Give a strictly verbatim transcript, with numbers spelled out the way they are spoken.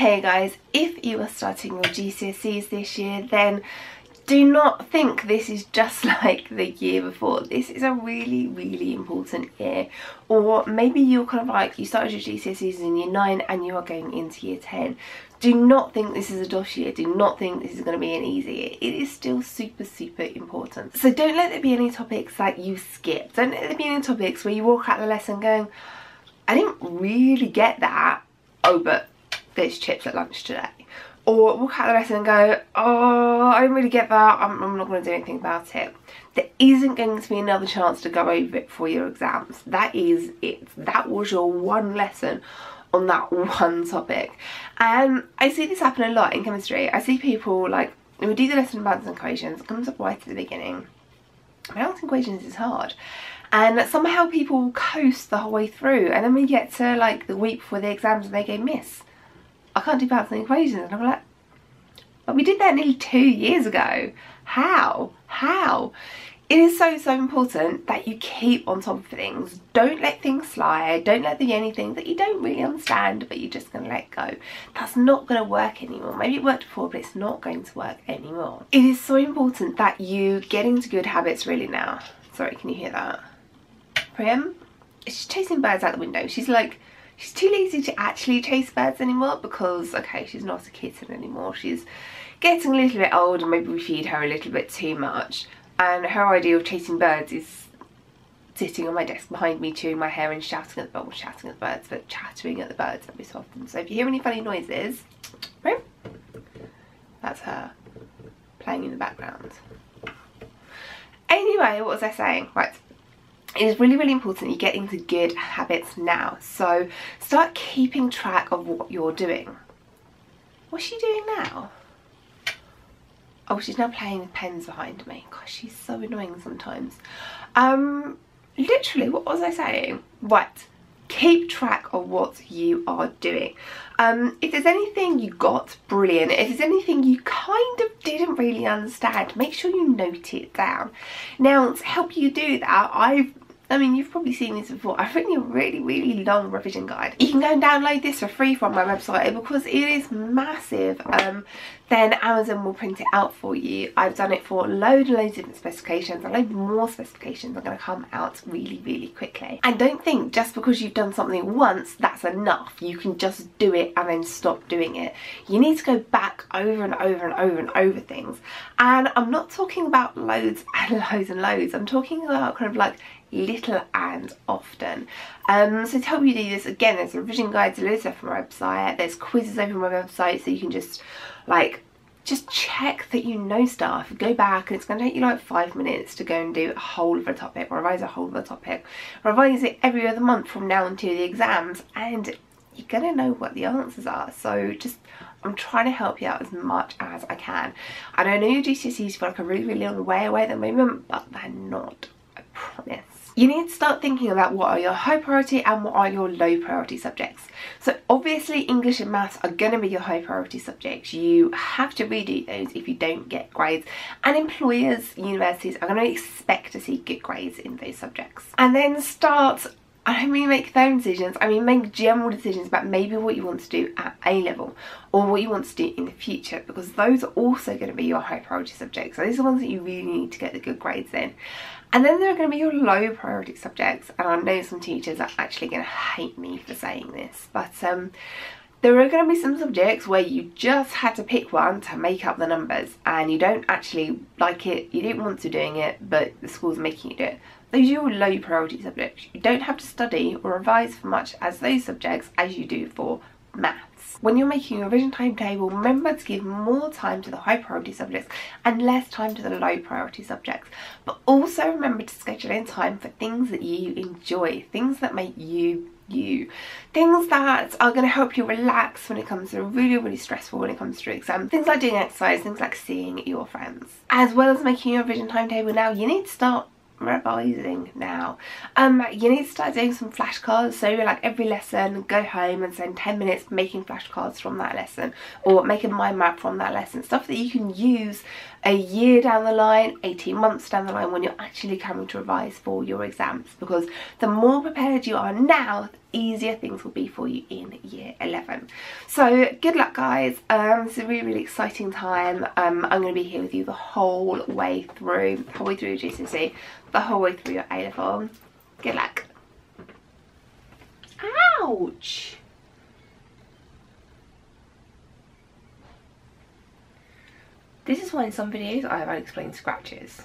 Hey guys, if you are starting your G C S Es this year, then do not think this is just like the year before. This is a really, really important year. Or maybe you're kind of like, you started your G C S Es in year nine and you are going into year ten. Do not think this is a dosh year. Do not think this is going to be an easy year. It is still super, super important. So don't let there be any topics that you skip. Don't let there be any topics where you walk out of the lesson going, I didn't really get that. Oh, but there's chips at lunch today. Or walk out the lesson and go, oh, I don't really get that, I'm, I'm not going to do anything about it. There isn't going to be another chance to go over it for your exams. That is it. That was your one lesson on that one topic. And I see this happen a lot in chemistry. I see people, like, who do the lesson on balancing equations, it comes up right at the beginning. Balancing equations is hard. And somehow people coast the whole way through. And then we get to, like, the week before the exams and they go, Miss, I can't do balancing equations. And I'm like, well, we did that nearly two years ago. How? How? It is so, so important that you keep on top of things. Don't let things slide. Don't let there be anything that you don't really understand, but you're just going to let go. That's not going to work anymore. Maybe it worked before, but it's not going to work anymore. It is so important that you get into good habits really now. Sorry, can you hear that? Priyam, she's chasing birds out the window. She's like, she's too lazy to actually chase birds anymore because, okay, she's not a kitten anymore. She's getting a little bit old and maybe we feed her a little bit too much. And her idea of chasing birds is sitting on my desk behind me, chewing my hair and shouting at the birds, shouting at the birds, but chattering at the birds every so often. So if you hear any funny noises, Priyam, that's her playing in the background. Anyway, what was I saying? Right. It is really, really important you get into good habits now. So start keeping track of what you're doing. What's she doing now? Oh, she's now playing with pens behind me. Gosh, she's so annoying sometimes. Um, literally, what was I saying? Right, keep track of what you are doing. Um, if there's anything you got, brilliant. If there's anything you kind of didn't really understand, make sure you note it down. Now, to help you do that, I've I mean, you've probably seen this before. I've written a really, really long revision guide. You can go and download this for free from my website because it is massive. Um, then Amazon will print it out for you. I've done it for loads and loads of different specifications. A load more specifications are going to come out really, really quickly. And don't think just because you've done something once, that's enough. You can just do it and then stop doing it. You need to go back over and over and over and over things. And I'm not talking about loads and loads and loads. I'm talking about kind of like little and often. Um, so to help you do this, again, there's a revision guide to loads of stuff from my website, there's quizzes over my website so you can just like, just check that you know stuff, go back, and it's going to take you like five minutes to go and do a whole of a topic, revise a whole of a topic, revise it every other month from now until the exams, and you're going to know what the answers are. So just, I'm trying to help you out as much as I can. And I know your G C S Es feel like a really, really long way away at the moment, but they're not, I promise. You need to start thinking about what are your high priority and what are your low priority subjects. So obviously English and maths are going to be your high priority subjects. You have to redo those if you don't get grades, and employers, universities are going to expect to see good grades in those subjects. And then start, I don't mean make their own decisions, I mean make general decisions about maybe what you want to do at A level or what you want to do in the future, because those are also going to be your high priority subjects. So these are the ones that you really need to get the good grades in. And then there are going to be your low priority subjects, and I know some teachers are actually going to hate me for saying this, but um, there are going to be some subjects where you just had to pick one to make up the numbers and you don't actually like it, you didn't want to doing it, but the school's making you do it. Those are your low priority subjects. You don't have to study or revise for much as those subjects as you do for maths. When you're making your revision timetable, remember to give more time to the high priority subjects and less time to the low priority subjects. But also remember to schedule in time for things that you enjoy, things that make you you. Things that are going to help you relax when it comes to really, really stressful when it comes to exams. Things like doing exercise, things like seeing your friends. As well as making your revision timetable now, you need to start revising now. Um, you need to start doing some flashcards, so you're like every lesson go home and spend ten minutes making flashcards from that lesson or make a mind map from that lesson, stuff that you can use a year down the line, eighteen months down the line when you're actually coming to revise for your exams, because the more prepared you are now, easier things will be for you in year eleven. So good luck, guys. Um it's a really really exciting time. um I'm going to be here with you the whole way through, the whole way through your G C S E, the whole way through your A level. Good luck. Ouch. This is why in some videos I have unexplained scratches.